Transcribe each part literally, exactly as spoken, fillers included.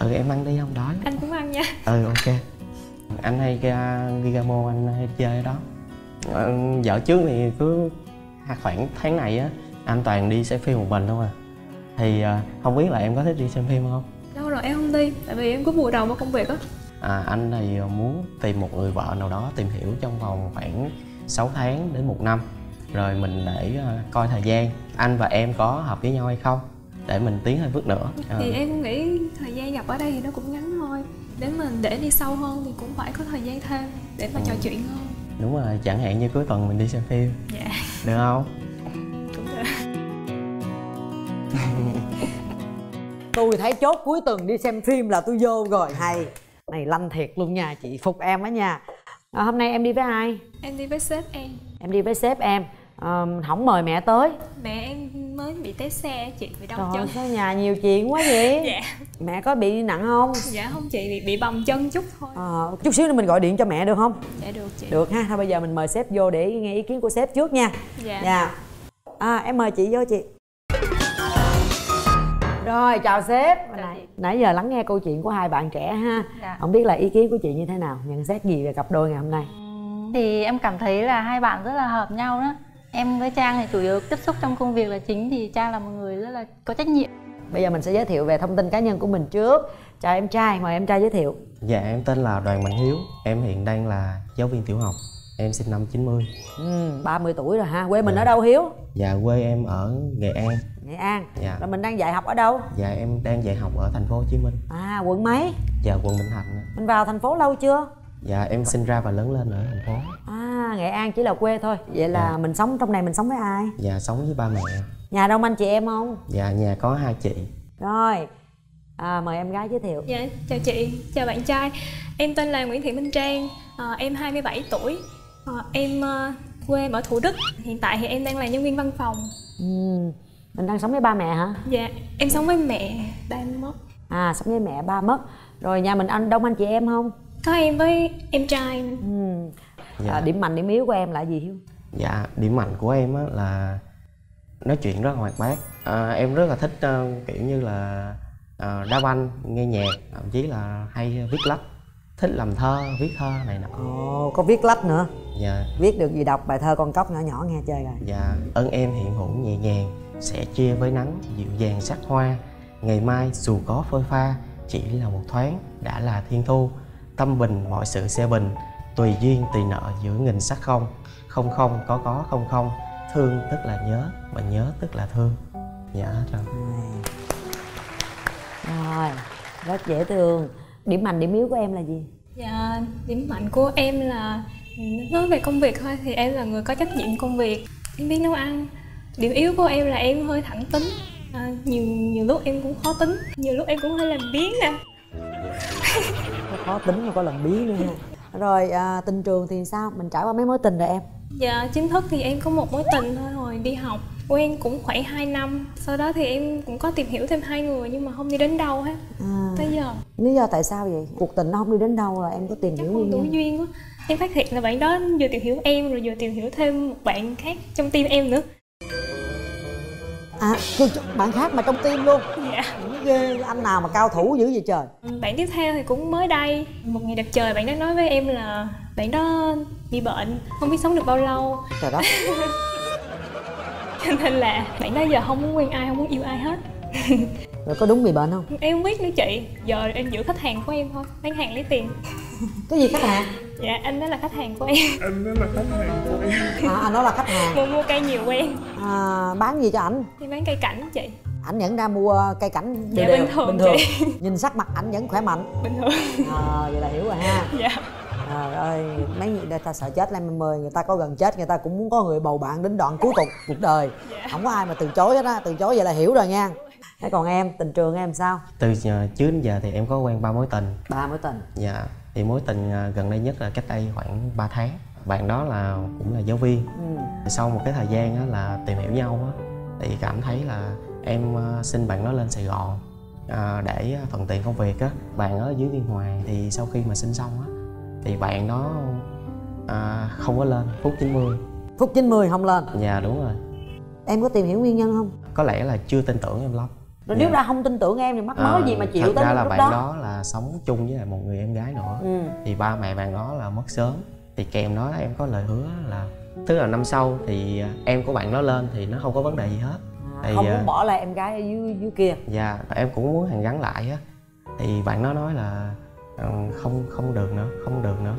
Ừ em ăn đi không đói. Anh cũng ăn nha. Ừ ok. Anh hay Gigamo, anh hay chơi ở đó. Dạo trước thì cứ khoảng tháng này á, anh toàn đi xem phim một mình thôi à. Thì không biết là em có thích đi xem phim không? Đâu rồi em không đi, tại vì em cứ vùi đầu vào công việc á. À, anh thì muốn tìm một người vợ nào đó tìm hiểu trong vòng khoảng sáu tháng đến một năm. Rồi mình để coi thời gian anh và em có hợp với nhau hay không, để mình tiến hơi bước nữa. Thì à. em cũng nghĩ thời gian gặp ở đây thì nó cũng ngắn thôi. Đến mình để đi sâu hơn thì cũng phải có thời gian thêm để mà ừ. trò chuyện hơn. Đúng rồi, chẳng hạn như cuối tuần mình đi xem phim. Dạ. Được không? Cũng được. Tôi thấy chốt cuối tuần đi xem phim là tôi vô rồi. Hay. Này lanh thiệt luôn nha, chị phục em á nha. À, hôm nay em đi với ai? Em đi với sếp em. Em đi với sếp em. À, không mời mẹ tới. Mẹ em mới bị té xe chị, bị đau chân. Trời ơi, nhà nhiều chuyện quá vậy. Dạ. Mẹ có bị nặng không? Dạ không chị, bị, bị bầm chân chút thôi. À, chút xíu nữa mình gọi điện cho mẹ được không? Dạ được chị. Được ha, thôi bây giờ mình mời sếp vô để nghe ý kiến của sếp trước nha. Dạ. Dạ. À, em mời chị vô chị. Rồi, chào sếp. Nãy, nãy giờ lắng nghe câu chuyện của hai bạn trẻ ha. Dạ. Không biết là ý kiến của chị như thế nào, nhận xét gì về cặp đôi ngày hôm nay? Thì em cảm thấy là hai bạn rất là hợp nhau đó. Em với Trang thì chủ yếu tiếp xúc trong công việc là chính, thì Trang là một người rất là có trách nhiệm. Bây giờ mình sẽ giới thiệu về thông tin cá nhân của mình trước. Chào em trai, mời em trai giới thiệu. Dạ, em tên là Đoàn Mạnh Hiếu. Em hiện đang là giáo viên tiểu học. Em sinh năm chín mươi. Ừ, ba mươi tuổi rồi ha. Quê mình dạ. ở đâu Hiếu? Dạ, quê em ở Nghệ An. Nghệ An. Dạ. Rồi mình đang dạy học ở đâu? Dạ, em đang dạy học ở thành phố Hồ Chí Minh. À, quận mấy? Dạ, quận Bình Thạnh. Mình vào thành phố lâu chưa? Dạ, em sinh ra và lớn lên ở thành phố. À, Nghệ An chỉ là quê thôi. Vậy là dạ. mình sống trong này mình sống với ai? Dạ, sống với ba mẹ. Nhà đông anh chị em không? Dạ, nhà có hai chị. Rồi, à, mời em gái giới thiệu. Dạ, chào chị, chào bạn trai. Em tên là Nguyễn Thị Minh Trang, à, em hai mươi bảy tuổi. À, em uh, quê ở Thủ Đức. Hiện tại thì em đang là nhân viên văn phòng. Ừ. Mình đang sống với ba mẹ hả? Dạ, em sống với mẹ, ba em mất. À, sống với mẹ, ba mất. Rồi nhà mình anh đông anh chị em không? Có em với em trai. Ừ. Dạ. À, điểm mạnh, điểm yếu của em là gì Hiếu? Dạ, điểm mạnh của em á là nói chuyện rất là hoạt bát. À, em rất là thích uh, kiểu như là uh, đá banh, nghe nhạc, thậm chí là hay viết lách. Thích làm thơ, viết thơ này nọ. Ồ, có viết lách nữa. Dạ. Viết được gì đọc bài thơ con cóc nhỏ nhỏ nghe chơi rồi. Dạ. Ơn em hiện hữu nhẹ nhàng, sẽ chia với nắng dịu dàng sắc hoa. Ngày mai dù có phơi pha, chỉ là một thoáng đã là thiên thu. Tâm bình mọi sự sẽ bình, tùy duyên tùy nợ giữa nghìn sắc không. Không không có có không không, thương tức là nhớ mà nhớ tức là thương. Dạ rồi. Rồi, rất dễ thương. Điểm mạnh điểm yếu của em là gì? Dạ, điểm mạnh của em là nói về công việc thôi, thì em là người có trách nhiệm công việc, em biết nấu ăn. Điểm yếu của em là em hơi thẳng tính, à, nhiều nhiều lúc em cũng khó tính, nhiều lúc em cũng hơi làm biếng nè. Khó tính mà có làm biếng nữa ha. Rồi à, tình trường thì sao? Mình trải qua mấy mối tình rồi em? Dạ, chính thức thì em có một mối tình thôi, hồi đi học quen cũng khoảng hai năm. Sau đó thì em cũng có tìm hiểu thêm hai người nhưng mà không đi đến đâu hết. À, tới giờ. Lý do tại sao vậy? Cuộc tình nó không đi đến đâu là em có tìm chắc hiểu nguyên nhân? Duyên quá. Em phát hiện là bạn đó vừa tìm hiểu em rồi vừa tìm hiểu thêm một bạn khác trong tim em nữa. À, bạn khác mà trong tim luôn. Dạ. Ghê, anh nào mà cao thủ dữ vậy trời. Bạn tiếp theo thì cũng mới đây. Một ngày đẹp trời bạn đó nói với em là bạn đó bị bệnh, không biết sống được bao lâu. Trời đất. Cho nên là bạn đó giờ không muốn quen ai, không muốn yêu ai hết. Rồi có đúng bị bệnh không? Em không biết nữa chị. Giờ em giữ khách hàng của em thôi, bán hàng lấy tiền. Cái gì khách hàng? Dạ, anh đó là khách hàng của em. Anh đó là khách hàng của em. À, anh đó là khách hàng. Mua mua cây nhiều quen. À, bán gì cho ảnh? Thì bán cây cảnh chị. Ảnh vẫn ra mua cây cảnh đều dạ, bình thường, bình thường. Chị. Nhìn sắc mặt ảnh vẫn khỏe mạnh. Bình thường. À, vậy là hiểu rồi ha. Dạ. Trời ơi, mấy người ta sợ chết lắm em ơi, người ta có gần chết người ta cũng muốn có người bầu bạn đến đoạn cuối cùng cuộc đời. Dạ. Không có ai mà từ chối hết á, từ chối vậy là hiểu rồi nha. Thế còn em, tình trường em sao? Từ giờ, trước đến giờ thì em có quen ba mối tình. Ba mối tình? Dạ. Thì mối tình gần đây nhất là cách đây khoảng ba tháng. Bạn đó là cũng là giáo viên. Ừ. Sau một cái thời gian á, là tìm hiểu nhau á, thì cảm thấy là em xin bạn đó lên Sài Gòn à, để thuận tiện công việc á. Bạn ở dưới Biên Hòa thì sau khi mà xin xong á, thì bạn đó à, không có lên, phút chín mươi. Phút chín mươi không lên? Dạ đúng rồi. Em có tìm hiểu nguyên nhân không? Có lẽ là chưa tin tưởng em lắm. Rồi yeah. nếu ra không tin tưởng em thì mắc mớ à, gì mà chịu tới lúc đó. Thật ra là bạn đó. đó là sống chung với lại một người em gái nữa. ừ. Thì ba mẹ bạn đó là mất sớm. Thì kèm đó em có lời hứa là tức là năm sau thì em của bạn nó lên thì nó không có vấn đề gì hết. À, thì, không muốn bỏ lại em gái ở dưới, dưới kia. Dạ, yeah, em cũng muốn hàn gắn lại á. Thì bạn nó nói là không không được nữa, không được nữa.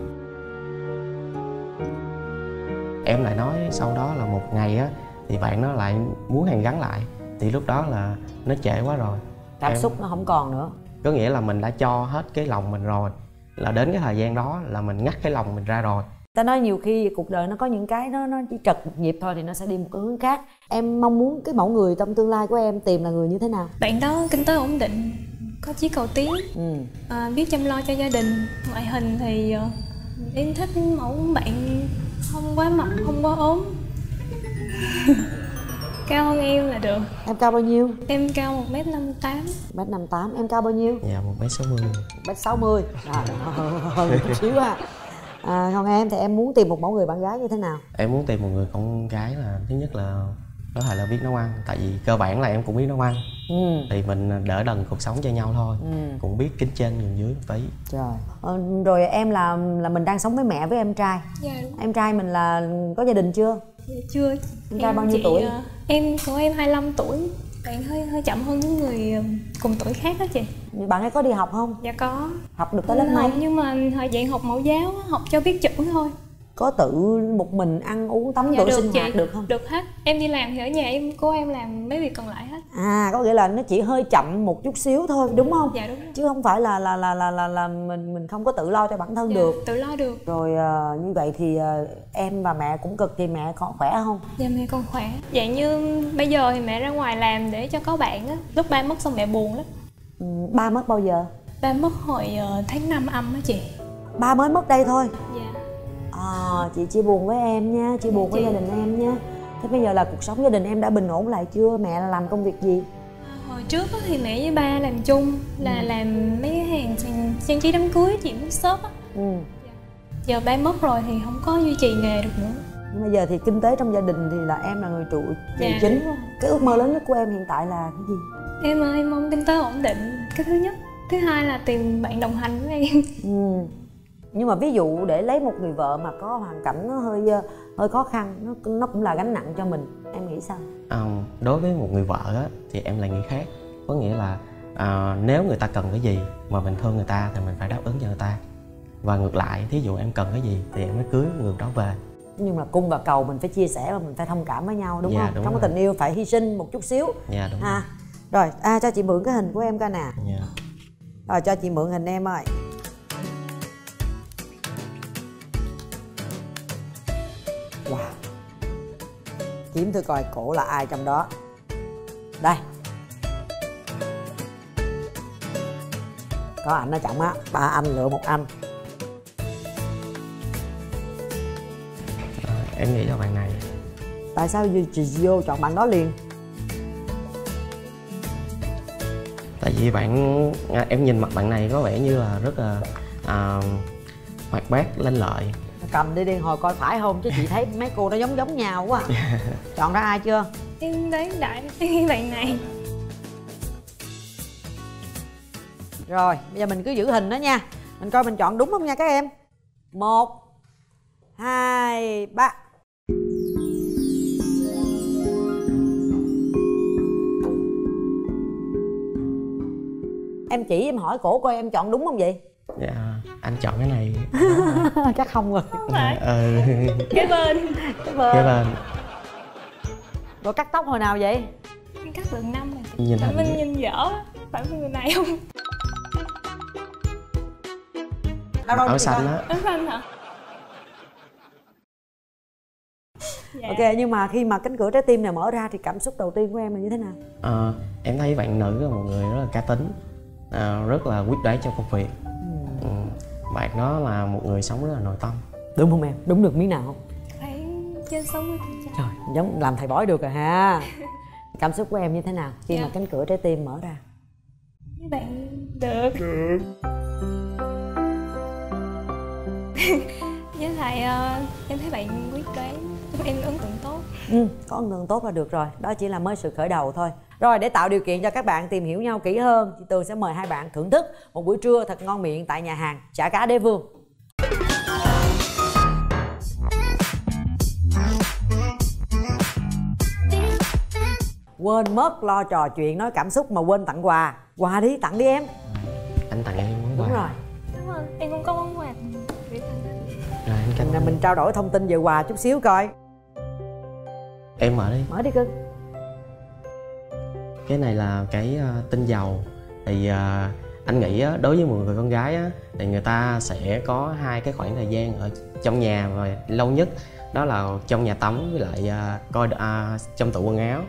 Em lại nói sau đó là một ngày á thì bạn nó lại muốn hàn gắn lại. Thì lúc đó là nó trễ quá rồi, cảm xúc em... nó không còn nữa. Có nghĩa là mình đã cho hết cái lòng mình rồi, là đến cái thời gian đó là mình ngắt cái lòng mình ra rồi. Ta nói nhiều khi cuộc đời nó có những cái nó nó chỉ trật một nhịp thôi thì nó sẽ đi một cái hướng khác. Em mong muốn cái mẫu người trong tương lai của em tìm là người như thế nào? Bạn đó kinh tế ổn định, có chí cầu tiến, ừ. à, biết chăm lo cho gia đình. Ngoại hình thì em thích mẫu bạn không quá mập, không quá ốm. Cao hơn em là được. Em cao bao nhiêu? Em cao một mét năm mươi tám. một mét năm mươi tám, em cao bao nhiêu? Dạ một mét sáu mươi. một mét sáu mươi. Rồi, hơn chút xíu à. À, còn em thì em muốn tìm một mẫu người bạn gái như thế nào? Em muốn tìm một người con gái là thứ nhất là đó là biết nấu ăn, tại vì cơ bản là em cũng biết nấu ăn. ừ. Thì mình đỡ đần cuộc sống cho nhau thôi, ừ. cũng biết kính trên nhường dưới một tí. Trời. Ờ, rồi em là là mình đang sống với mẹ với em trai. Dạ, đúng. Em trai mình là có gia đình chưa? Dạ, chưa. Em trai em bao nhiêu chị, tuổi? Em của em hai mươi lăm tuổi. Bạn hơi hơi chậm hơn những người cùng tuổi khác đó chị. Bạn ấy có đi học không? Dạ có. Học được tới lớp mấy? Nhưng mà hồi dạng học mẫu giáo, học cho biết chữ thôi. Có tự một mình ăn uống tắm rửa dạ, sinh chị, hoạt được không? Được hết. Em đi làm thì ở nhà em cô em làm mấy việc còn lại hết. À, có nghĩa là nó chỉ hơi chậm một chút xíu thôi đúng không? Dạ đúng. Rồi. Chứ không phải là là là là là, là mình mình không có tự lo cho bản thân dạ, được. Tự lo được. Rồi à, như vậy thì à, em và mẹ cũng cực, thì mẹ còn khỏe không? Dạ mẹ còn khỏe. Vậy như bây giờ thì mẹ ra ngoài làm để cho có bạn á. Lúc ba mất xong mẹ buồn lắm. Ừ, ba mất bao giờ? Ba mất hồi uh, tháng năm âm á chị. Ba mới mất đây thôi. Dạ. À, chị chia buồn với em nha, chia buồn chị... với gia đình em nha. Thế bây giờ là cuộc sống gia đình em đã bình ổn lại chưa? Mẹ là làm công việc gì? À, hồi trước thì mẹ với ba làm chung là ừ. làm mấy cái hàng trang trí đám cưới, chị muốn shop á. Ừ. Giờ ba mất rồi thì không có duy trì nghề được nữa. Nhưng bây giờ thì kinh tế trong gia đình thì là em là người trụ trì dạ. chính. Cái ước mơ lớn nhất của em hiện tại là cái gì? Em ơi, em mong kinh tế ổn định, cái thứ nhất. Thứ hai là tìm bạn đồng hành với em. Ừ. Nhưng mà ví dụ để lấy một người vợ mà có hoàn cảnh nó hơi hơi khó khăn, nó nó cũng là gánh nặng cho mình, em nghĩ sao? À, đối với một người vợ á, thì em lại nghĩ khác. Có nghĩa là à, nếu người ta cần cái gì mà mình thương người ta thì mình phải đáp ứng cho người ta. Và ngược lại, thí dụ em cần cái gì thì em mới cưới người đó về. Nhưng mà cung và cầu mình phải chia sẻ và mình phải thông cảm với nhau đúng dạ, không? Đúng. Trong cái tình yêu phải hy sinh một chút xíu. Dạ đúng à, rồi, rồi à, cho chị mượn cái hình của em coi nè. Dạ. Rồi cho chị mượn hình em ơi. Wow. Kiếm thử coi cổ là ai trong đó. Đây. Có ảnh nó trọng á, ba anh lựa một anh. À, em nghĩ là bạn này. Tại sao chị vô chọn bạn đó liền? Tại vì bạn em nhìn mặt bạn này có vẻ như là rất là à, hoạt bát, lanh lợi. Cầm đi đi, hồi coi phải không chứ chị thấy mấy cô nó giống giống nhau quá. Chọn ra ai chưa? Em đấy đại cái bạn này. Rồi, bây giờ mình cứ giữ hình đó nha. Mình coi mình chọn đúng không nha các em. Một, hai, ba. Em chỉ em hỏi cổ coi em chọn đúng không vậy? Dạ, anh chọn cái này. Chắc không rồi. Không phải. Ừ. Cái bên. Cái bên. Cái bên. Rồi cắt tóc hồi nào vậy? Em cắt được năm rồi. Nhìn Bạn Minh nhìn dở. Bạn Minh người này không? Đâu đâu. Ở xanh á. Ở xanh hả? Dạ. Ok, nhưng mà khi mà cánh cửa trái tim này mở ra thì cảm xúc đầu tiên của em là như thế nào? À, em thấy bạn nữ là một người rất là cá tính, à, rất là quyết đoán trong công việc. Ừ. Bạn đó là một người sống rất là nội tâm. Đúng không em? Đúng được miếng nào không? Phải trên sống trời. Trời, giống làm thầy bói được rồi ha. Cảm xúc của em như thế nào khi dạ. mà cánh cửa trái tim mở ra? Mấy bạn được. Được. Với lại uh, em thấy bạn quyết đoán, em ấn tượng tốt. Ừ, có ấn tượng tốt là được rồi. Đó chỉ là mới sự khởi đầu thôi. Rồi để tạo điều kiện cho các bạn tìm hiểu nhau kỹ hơn, chị Tường sẽ mời hai bạn thưởng thức một buổi trưa thật ngon miệng tại nhà hàng Chả Cá Đế Vương. Quên mất lo trò chuyện nói cảm xúc mà quên tặng quà. Quà đi, tặng đi em. Anh tặng em món quà. Đúng rồi. Cảm ơn, em cũng có món quà. Rồi anh cảm ơn. Mình trao đổi thông tin về quà chút xíu coi. Em mở đi. Mở đi cưng. Cái này là cái uh, tinh dầu. Thì uh, anh nghĩ uh, đối với một người con gái uh, thì người ta sẽ có hai cái khoảng thời gian ở trong nhà và lâu nhất. Đó là trong nhà tắm với lại uh, coi uh, trong tủ quần áo.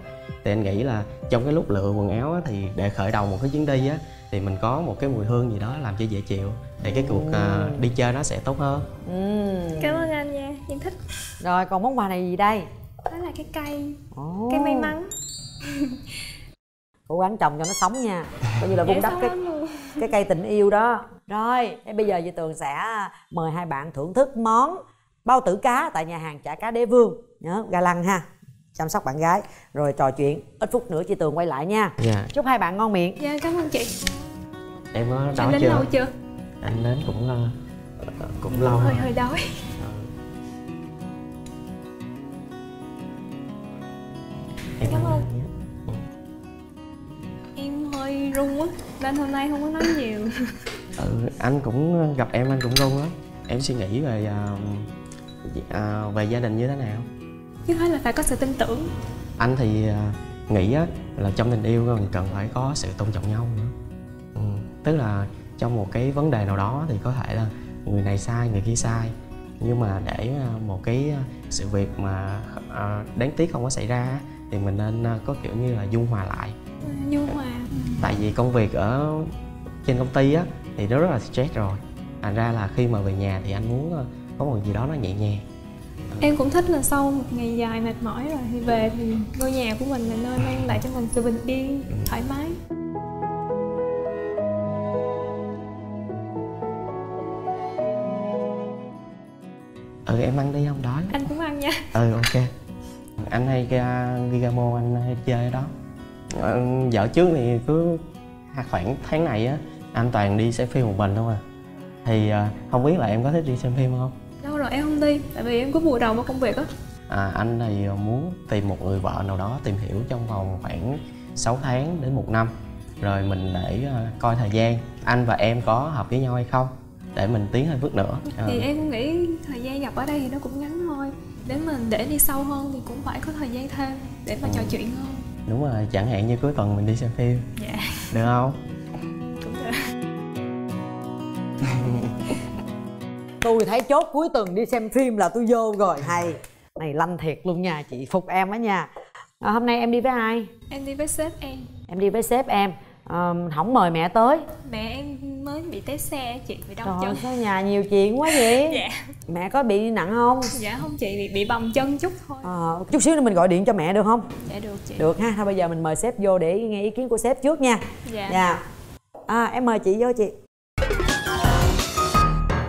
Thì anh nghĩ là trong cái lúc lựa quần áo á, thì để khởi đầu một cái chuyến đi á, thì mình có một cái mùi hương gì đó làm cho dễ chịu thì cái cuộc ừ. uh, đi chơi nó sẽ tốt hơn. Ừ. Cảm ơn anh nha, em thích. Rồi còn món quà này gì đây? Đó là cái cây, oh. cây may mắn. Cố gắng trồng cho nó sống nha, coi như là vun đắp cái cái cây tình yêu đó. Rồi, thế bây giờ chị Tường sẽ mời hai bạn thưởng thức món bao tử cá tại nhà hàng Chả Cá Đế Vương. Nhớ ga lăng ha, chăm sóc bạn gái rồi trò chuyện. Ít phút nữa chị Tường quay lại nha. Dạ. Chúc hai bạn ngon miệng. Dạ cảm ơn chị. Em có đói chưa? Anh đến lâu chưa? Anh đến cũng lâu, cũng lâu. Hơi hơi đói. À. Em cảm ơn. Em hơi run quá nên hôm nay không có nói nhiều. Ừ, anh cũng gặp em anh cũng run lắm. Em suy nghĩ về uh, về gia đình như thế nào? Chứ hết là phải có sự tin tưởng. Anh thì nghĩ là trong tình yêu mình cần phải có sự tôn trọng nhau nữa. Ừ, tức là trong một cái vấn đề nào đó thì có thể là người này sai, người kia sai. Nhưng mà để một cái sự việc mà đáng tiếc không có xảy ra thì mình nên có kiểu như là dung hòa lại. Dung hòa. Tại vì công việc ở trên công ty á thì nó rất là stress rồi. Thành ra là khi mà về nhà thì anh muốn có một gì đó nó nhẹ nhàng. Em cũng thích là sau một ngày dài mệt mỏi rồi thì về thì ngôi nhà của mình là nơi mang lại cho mình sự bình yên, thoải mái. Ừ em ăn đi không đói. Anh cũng ăn nha. Ừ ok. Anh hay ra Gigamo, anh hay chơi ở đó. Dạo trước thì cứ khoảng tháng này á, anh toàn đi xem phim một mình thôi à. Thì không biết là em có thích đi xem phim không? Đâu rồi em không đi, tại vì em có bù đầu vào công việc á. À, anh thì muốn tìm một người vợ nào đó tìm hiểu trong vòng khoảng sáu tháng đến một năm. Rồi mình để uh, coi thời gian anh và em có hợp với nhau hay không để mình tiến hơi bước nữa. Thì à. em cũng nghĩ thời gian gặp ở đây thì nó cũng ngắn thôi. Để mình để đi sâu hơn thì cũng phải có thời gian thêm để mà ừ. trò chuyện hơn. Đúng rồi, chẳng hạn như cuối tuần mình đi xem phim. Dạ. Được không? Cũng được. Tôi thấy chốt cuối tuần đi xem phim là tôi vô rồi. Hay. Này lanh thiệt luôn nha, chị phục em á nha. à, Hôm nay em đi với ai? Em đi với sếp em. Em đi với sếp em. à, Không mời mẹ tới. Mẹ em mới bị té xe chị, bị đau chân. Sao nhà nhiều chuyện quá vậy? Dạ. Mẹ có bị nặng không? Dạ không chị, bị, bị bầm chân chút thôi. à, Chút xíu nữa mình gọi điện cho mẹ được không? Dạ được chị. Được ha, thôi bây giờ mình mời sếp vô để nghe ý kiến của sếp trước nha. Dạ, dạ. À, em mời chị vô chị.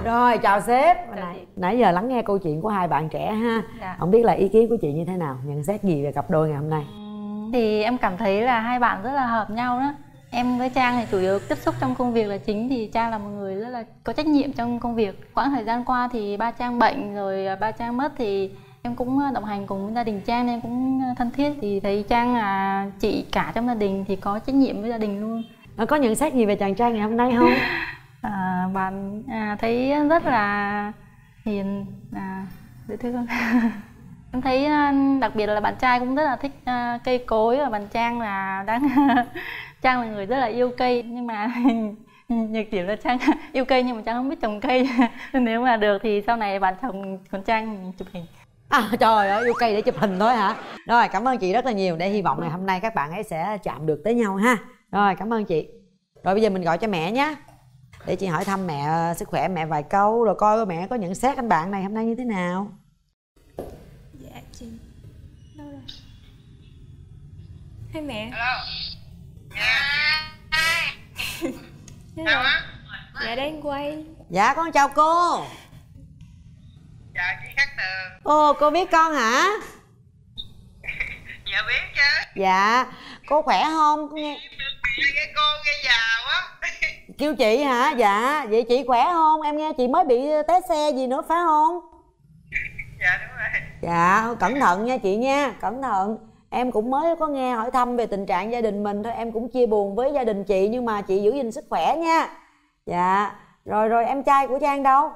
Rồi, chào sếp. Nãy, nãy giờ lắng nghe câu chuyện của hai bạn trẻ ha. Dạ. Không biết là ý kiến của chị như thế nào, nhận xét gì về cặp đôi ngày hôm nay? Thì em cảm thấy là hai bạn rất là hợp nhau đó. Em với Trang thì chủ yếu tiếp xúc trong công việc là chính. Thì Trang là một người rất là có trách nhiệm trong công việc. Quãng thời gian qua thì ba Trang bệnh rồi ba Trang mất thì em cũng đồng hành cùng với gia đình Trang nên em cũng thân thiết. Thì thấy Trang là chị cả trong gia đình thì có trách nhiệm với gia đình luôn. Nó có nhận xét gì về chàng Trang ngày hôm nay không? À, bạn à, thấy rất là hiền, à, dễ thương. Em thấy đặc biệt là bạn trai cũng rất là thích à, cây cối và bạn Trang là đang Trang là người rất là yêu cây nhưng mà nhược điểm là Trang yêu cây nhưng mà Trang không biết trồng cây. Nếu mà được thì sau này bạn chồng còn Trang chụp hình. À, trời ơi, yêu cây để chụp hình thôi hả? Rồi cảm ơn chị rất là nhiều, để hy vọng ngày hôm nay các bạn ấy sẽ chạm được tới nhau ha. Rồi cảm ơn chị. Rồi bây giờ mình gọi cho mẹ nhé. Để chị hỏi thăm mẹ sức khỏe mẹ vài câu rồi coi mẹ có nhận xét anh bạn này hôm nay như thế nào. Dạ chị. Đâu rồi? Hai mẹ. Hello. Dạ. Đâu á? Dạ đang quay. Dạ con chào cô. Dạ chị Cát Tường. Ồ cô biết con hả? Dạ biết chứ. Dạ cô khỏe không? Con nghe cái cô nghe già quá. Kêu chị hả? Dạ vậy chị khỏe không? Em nghe chị mới bị té xe gì nữa phải không? Dạ đúng rồi. Dạ cẩn thận nha chị nha, cẩn thận. Em cũng mới có nghe hỏi thăm về tình trạng gia đình mình thôi, em cũng chia buồn với gia đình chị, nhưng mà chị giữ gìn sức khỏe nha. Dạ rồi rồi em trai của Trang đâu?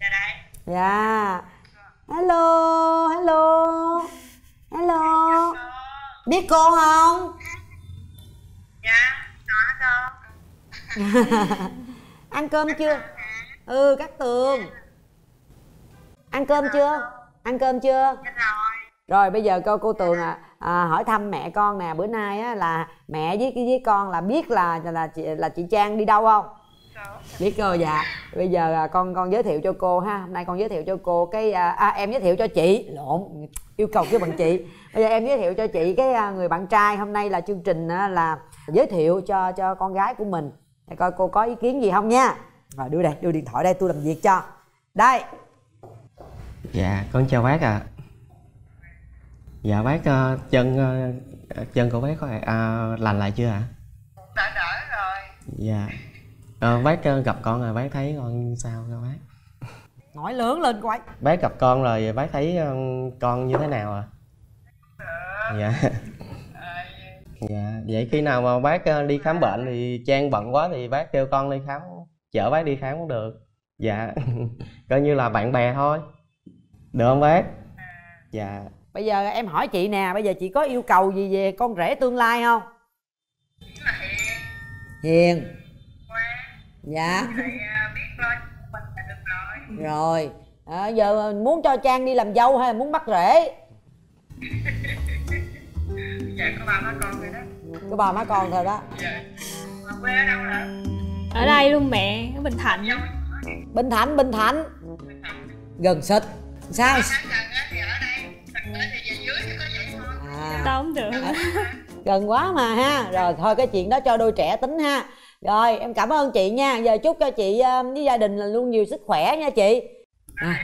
Dạ đây. Dạ hello hello hello, biết cô không? Dạ đó cô. Ăn cơm chưa? Ừ Cát Tường ăn cơm chưa? Ăn cơm chưa? Rồi bây giờ cô cô Tường à, à, hỏi thăm mẹ con nè, bữa nay á, là mẹ với với con là biết là là là chị, là chị Trang đi đâu không? Không. Biết rồi. Dạ bây giờ à, con con giới thiệu cho cô ha, hôm nay con giới thiệu cho cô cái à, à, em giới thiệu cho chị, lộn yêu cầu cái bằng chị, bây giờ em giới thiệu cho chị cái à, người bạn trai. Hôm nay là chương trình à, là giới thiệu cho cho con gái của mình, để coi cô có ý kiến gì không nha. Rồi đưa đây, đưa điện thoại đây, tôi làm việc cho đây. Dạ con chào bác ạ. À. Dạ bác, chân chân của bác có à, lành lại chưa ạ? À? Đã đỡ rồi. Dạ à, bác gặp con rồi bác thấy con sao đâu bác? Nổi lớn lên quái. Bác gặp con rồi bác thấy con như thế nào ạ? À? Dạ. Dạ vậy khi nào mà bác đi khám bệnh thì Trang bận quá thì bác kêu con đi khám, chở bác đi khám cũng được. Dạ coi như là bạn bè thôi, được không bác? Dạ. Bây giờ em hỏi chị nè, bây giờ chị có yêu cầu gì về con rể tương lai không? Hiền. Dạ. Rồi à, giờ muốn cho Trang đi làm dâu hay là muốn bắt rể? Dạ có bà má con rồi đó. Có bà má con rồi đó. Dạ. Mà quê ở đâu rồi? Ở đây luôn mẹ, ở Bình Thạnh. Bình Thạnh, Bình Thạnh. Gần xịt. Sao? Tao không được. Gần quá mà ha. Rồi thôi cái chuyện đó cho đôi trẻ tính ha. Rồi em cảm ơn chị nha. Giờ chúc cho chị với gia đình là luôn nhiều sức khỏe nha chị. À.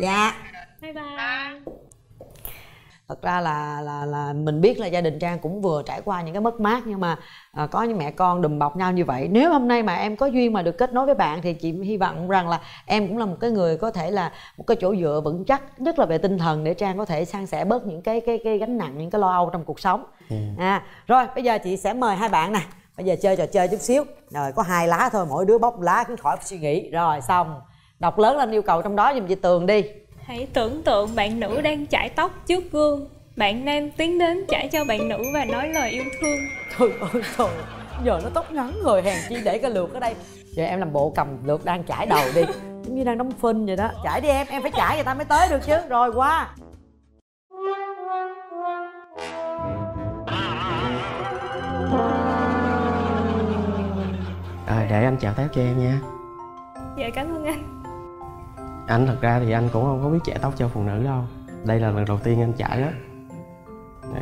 Dạ. Bye bye. Thật ra là là là mình biết là gia đình Trang cũng vừa trải qua những cái mất mát, nhưng mà à, có những mẹ con đùm bọc nhau như vậy. Nếu hôm nay mà em có duyên mà được kết nối với bạn thì chị hy vọng rằng là em cũng là một cái người có thể là một cái chỗ dựa vững chắc, nhất là về tinh thần, để Trang có thể san sẻ bớt những cái cái cái gánh nặng, những cái lo âu trong cuộc sống. Ừ. À rồi bây giờ chị sẽ mời hai bạn nè, bây giờ chơi trò chơi chút xíu, rồi có hai lá thôi, mỗi đứa bóc lá cứ khỏi suy nghĩ, rồi xong đọc lớn lên yêu cầu trong đó giùm chị Tường đi. Hãy tưởng tượng bạn nữ đang chải tóc trước gương. Bạn nam tiến đến chải cho bạn nữ và nói lời yêu thương. Trời ơi trời, giờ nó tóc ngắn rồi, hèn chi để cái lược ở đây. Giờ em làm bộ cầm lược đang chải đầu đi, giống như đang đóng phim vậy đó. Chải đi em, em phải chải người ta mới tới được chứ. Rồi qua. À, để anh chải tóc cho em nha. Dạ cảm ơn anh. Anh thật ra thì anh cũng không có biết chải tóc cho phụ nữ đâu. Đây là lần đầu tiên anh chải đó.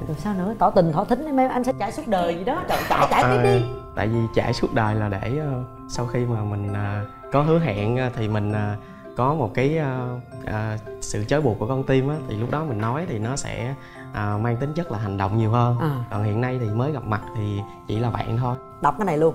Rồi sao nữa, tỏ tình tỏ thính em, anh sẽ chải suốt đời gì đó. Trời chải chải tiếp à, đi. Tại vì chải suốt đời là để uh, sau khi mà mình uh, có hứa hẹn uh, thì mình uh, có một cái uh, uh, sự trói buộc của con tim á, thì lúc đó mình nói thì nó sẽ uh, mang tính chất là hành động nhiều hơn. À. Còn hiện nay thì mới gặp mặt thì chỉ là bạn thôi. Đọc cái này luôn.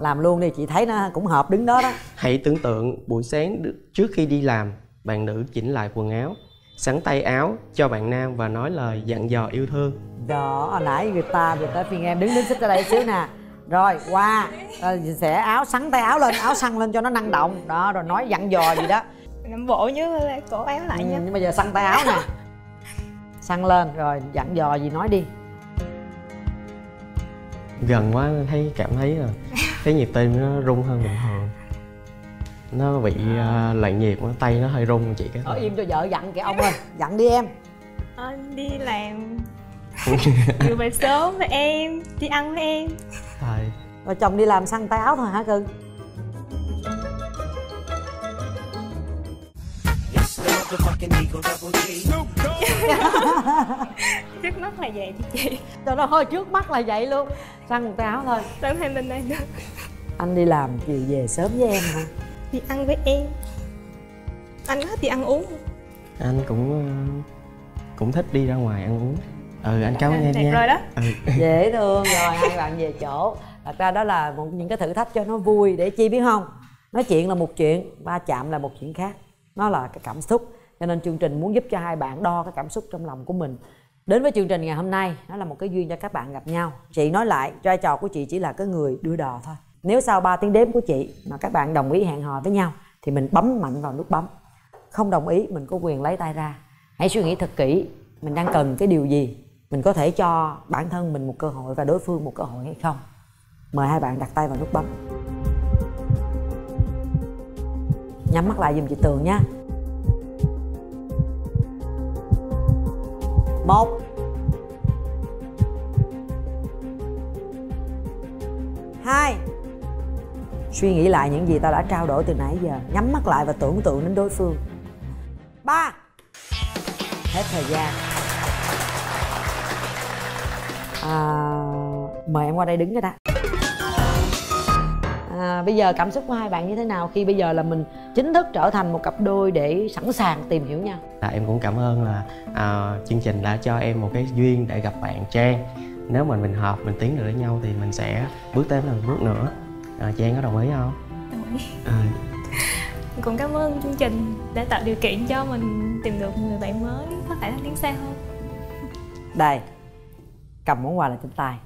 Làm luôn đi, chị thấy nó cũng hợp đứng đó đó. Hãy tưởng tượng buổi sáng trước khi đi làm, bạn nữ chỉnh lại quần áo, sắn tay áo cho bạn nam và nói lời dặn dò yêu thương. Đó, hồi nãy người ta vừa tới phiên em, đứng đứng xích ra đây xíu nè. Rồi, qua, wow. Xẻ áo, sắn tay áo lên, áo săn lên cho nó năng động. Đó, rồi nói dặn dò gì đó. Làm bộ nhớ cổ áo lại nha. Ừ, nhưng bây giờ sắn tay áo nè. Săn lên, rồi dặn dò gì nói đi. Gần quá thấy cảm thấy là cái nhịp tim nó rung hơn bình thường, nó bị uh, loạn nhịp, tay nó hơi rung chị. Cái thôi im cho vợ dặn kìa ông ơi, dặn đi em. Anh đi làm vừa về sớm với em, đi ăn với em. Rồi. Rồi chồng đi làm săn tay áo thôi hả cưng? Trước mắt là vậy chị. Trời ơi, trước mắt là vậy luôn. Săn một tay áo thôi. Săn thêm bên đây nữa. Anh đi làm chiều về sớm với em hả? Đi ăn với em. Anh thích đi ăn uống. Anh cũng cũng thích đi ra ngoài ăn uống. Ừ, anh cảm ơn em nha. Rồi đó. Ừ. Dễ thương. Rồi hai bạn về chỗ. Thật ra đó là một những cái thử thách cho nó vui, để chi biết không? Nói chuyện là một chuyện, va chạm là một chuyện khác. Nó là cái cảm xúc. Cho nên chương trình muốn giúp cho hai bạn đo cái cảm xúc trong lòng của mình. Đến với chương trình ngày hôm nay, nó là một cái duyên cho các bạn gặp nhau. Chị nói lại, vai trò của chị chỉ là cái người đưa đò thôi. Nếu sau ba tiếng đếm của chị mà các bạn đồng ý hẹn hò với nhau thì mình bấm mạnh vào nút bấm. Không đồng ý mình có quyền lấy tay ra. Hãy suy nghĩ thật kỹ, mình đang cần cái điều gì, mình có thể cho bản thân mình một cơ hội và đối phương một cơ hội hay không. Mời hai bạn đặt tay vào nút bấm. Nhắm mắt lại giùm chị Tường nha. Một, hai. Suy nghĩ lại những gì ta đã trao đổi từ nãy giờ. Nhắm mắt lại và tưởng tượng đến đối phương. Ba. Hết thời gian. à, Mời em qua đây đứng cái đã. à, Bây giờ cảm xúc của hai bạn như thế nào khi bây giờ là mình chính thức trở thành một cặp đôi để sẵn sàng tìm hiểu nhau? à, Em cũng cảm ơn là à, chương trình đã cho em một cái duyên để gặp bạn Trang. Nếu mà mình hợp, mình tiến được với nhau thì mình sẽ bước tới một bước nữa. à, Trang có đồng ý không? Đồng ý. à. Cũng cảm ơn chương trình đã tạo điều kiện cho mình tìm được người bạn mới có thể thăng tiến xa hơn. Đây, cầm món quà là trên tay.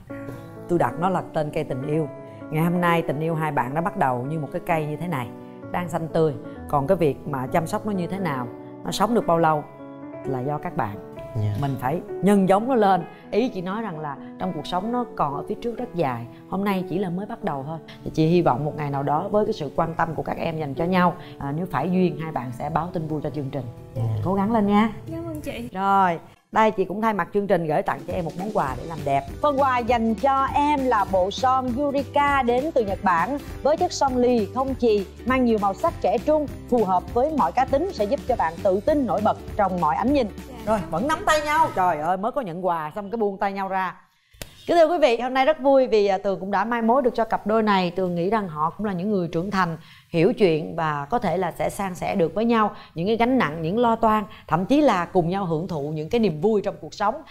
Tôi đặt nó là tên cây tình yêu. Ngày hôm nay tình yêu hai bạn đã bắt đầu như một cái cây như thế này, đang xanh tươi. Còn cái việc mà chăm sóc nó như thế nào, nó sống được bao lâu là do các bạn. Yeah. Mình phải nhân giống nó lên. Ý chị nói rằng là trong cuộc sống nó còn ở phía trước rất dài. Hôm nay chỉ là mới bắt đầu thôi. Chị hy vọng một ngày nào đó với cái sự quan tâm của các em dành cho nhau, à, nếu phải duyên hai bạn sẽ báo tin vui cho chương trình. yeah. Cố gắng lên nha. Cảm ơn chị. Rồi, đây chị cũng thay mặt chương trình gửi tặng cho em một món quà để làm đẹp. Phần quà dành cho em là bộ son Yurika đến từ Nhật Bản. Với chất son lì không chì, mang nhiều màu sắc trẻ trung, phù hợp với mọi cá tính, sẽ giúp cho bạn tự tin nổi bật trong mọi ánh nhìn. Rồi, vẫn nắm tay nhau. Trời ơi, mới có nhận quà xong cái buông tay nhau ra. Kính thưa quý vị, hôm nay rất vui vì Tường cũng đã mai mối được cho cặp đôi này. Tường nghĩ rằng họ cũng là những người trưởng thành, hiểu chuyện và có thể là sẽ san sẻ được với nhau những cái gánh nặng, những lo toan, thậm chí là cùng nhau hưởng thụ những cái niềm vui trong cuộc sống.